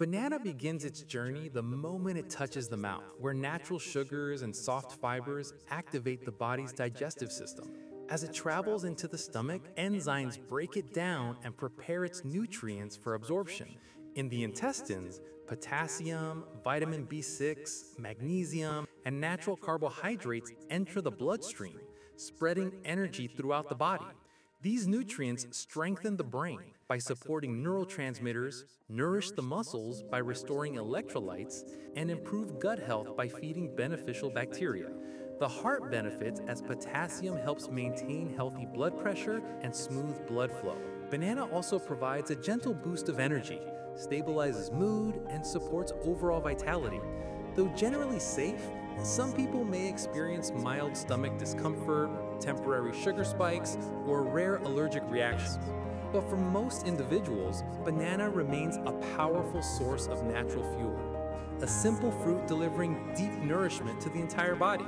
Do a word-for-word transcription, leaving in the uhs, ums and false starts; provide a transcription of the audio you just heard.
Banana begins its journey the moment it touches the mouth, where natural sugars and soft fibers activate the body's digestive system. As it travels into the stomach, enzymes break it down and prepare its nutrients for absorption. In the intestines, potassium, vitamin B six, magnesium, and natural carbohydrates enter the bloodstream, spreading energy throughout the body. These nutrients strengthen the brain by supporting neurotransmitters, nourish the muscles by restoring electrolytes, and improve gut health by feeding beneficial bacteria. The heart benefits as potassium helps maintain healthy blood pressure and smooth blood flow. Banana also provides a gentle boost of energy, stabilizes mood, and supports overall vitality. Though generally safe, some people may experience mild stomach discomfort, temporary sugar spikes, or rare allergic reactions. But for most individuals, banana remains a powerful source of natural fuel, a simple fruit delivering deep nourishment to the entire body.